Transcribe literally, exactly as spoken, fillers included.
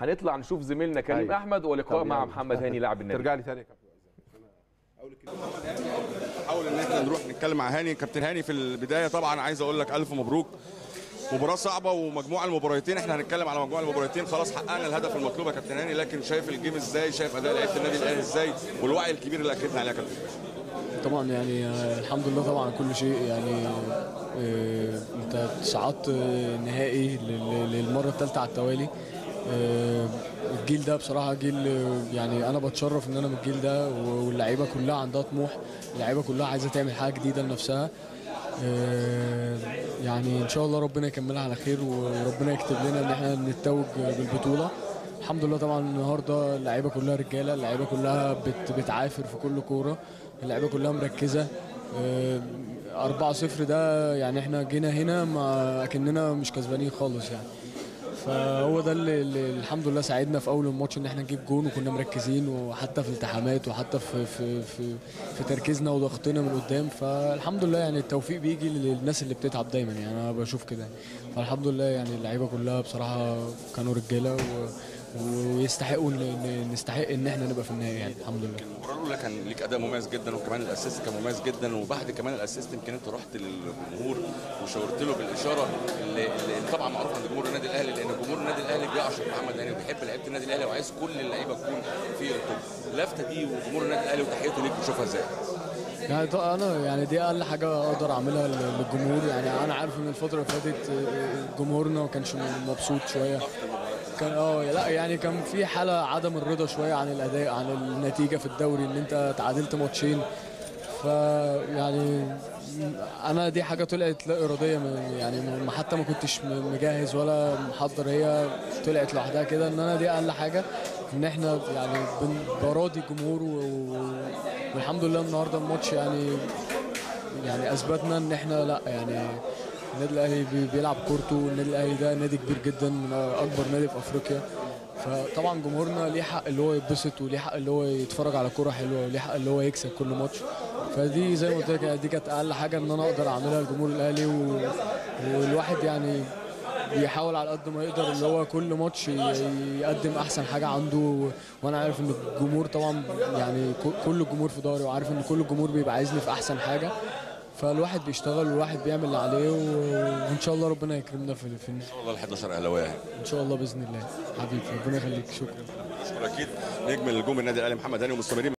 هنطلع نشوف زميلنا كريم أيوة. احمد ولقاء مع محمد هاني لاعب النادي. ترجع لي ثاني يا كابتن. حاول ان احنا نروح نتكلم مع هاني. كابتن هاني في البدايه طبعا عايز اقول لك الف مبروك، مباراه صعبه ومجموعه المباراتين، احنا هنتكلم على مجموعه المباراتين، خلاص حققنا الهدف المطلوب يا كابتن هاني، لكن شايف الجيم ازاي، شايف اداء لعيبه النادي الاهلي ازاي والوعي الكبير اللي اكدنا عليه يا كابتن؟ طبعا يعني الحمد لله طبعا كل شيء، يعني انت صعدت نهائي للمره الثالثه على التوالي. الجيل ده بصراحه جيل، يعني انا بتشرف ان انا من الجيل ده، واللعيبه كلها عندها طموح، اللعيبه كلها عايزه تعمل حاجه جديده لنفسها. يعني ان شاء الله ربنا يكملها على خير وربنا يكتب لنا ان احنا نتوج بالبطوله. الحمد لله طبعا النهارده اللعيبه كلها رجاله، اللعيبه كلها بتعافر في كل كوره، اللعيبه كلها مركزه. أربعة صفر ده يعني احنا جينا هنا ما كأننا مش كسبانين خالص يعني، فهو ده اللي الحمد لله ساعدنا في اول الماتش ان احنا نجيب جون، وكنا مركزين وحتى في التحامات وحتى في في في, في تركيزنا وضغطنا من قدام. فالحمد لله يعني التوفيق بيجي للناس اللي بتتعب دايما، يعني انا بشوف كده. فالحمد لله يعني اللعيبه كلها بصراحه كانوا رجاله و ويستحقوا نستحق ان احنا نبقى في النهائي يعني الحمد لله. المباراه الاولى كان ليك اداء مميز جدا، وكمان الاسيست كان مميز جدا، وبعد كمان الاسيست يمكن انت رحت للجمهور وشاورت له بالاشاره اللي, اللي طبعا معروفه عند جمهور النادي الاهلي، لان جمهور النادي الاهلي بيعشق محمد هاني وبيحب لعيبه النادي الاهلي وعايز كل اللعيبه تكون في التوب. اللفته دي وجمهور النادي الاهلي وتحيته ليك بتشوفها ازاي؟ يعني انا يعني دي اقل حاجه اقدر اعملها للجمهور، يعني انا عارف ان الفتره اللي فاتت جمهورنا ما كانش مبسوط شويه، كان اه لا يعني كان في حاله عدم الرضا شويه عن الاداء، عن النتيجه في الدوري ان انت تعادلت ماتشين. فيعني انا دي حاجه طلعت لا اراديه، يعني حتى ما كنتش مجهز ولا محضر، هي طلعت لوحدها كده. ان انا دي اقل حاجه ان احنا يعني بنراضي الجمهور، والحمد لله النهارده الماتش يعني يعني اثبتنا ان احنا لا، يعني النادي الاهلي بيلعب كورته، والنادي الاهلي ده نادي كبير جدا من اكبر نادي في افريقيا، فطبعا جمهورنا ليه حق اللي هو يتبسط، وليه حق اللي هو يتفرج على كوره حلوه، وليه حق اللي هو يكسب كل ماتش. فدي زي ما قلت لك دي كانت اقل حاجه ان انا اقدر اعملها لجمهور الاهلي، و... والواحد يعني بيحاول على قد ما يقدر اللي هو كل ماتش يقدم احسن حاجه عنده. و... وانا عارف ان الجمهور طبعا يعني كل الجمهور في داري، وعارف ان كل الجمهور بيبقى عايزني في احسن حاجه، فالواحد بيشتغل والواحد بيعمل اللي عليه، وان شاء الله ربنا يكرمنا في ان شاء الله الحداشر اهلاويه ان شاء الله باذن الله. حبيبي ربنا يخليك، شكرا. شكرا اكيد نجم النجوم النادي الاهلي محمد هاني ومستمرين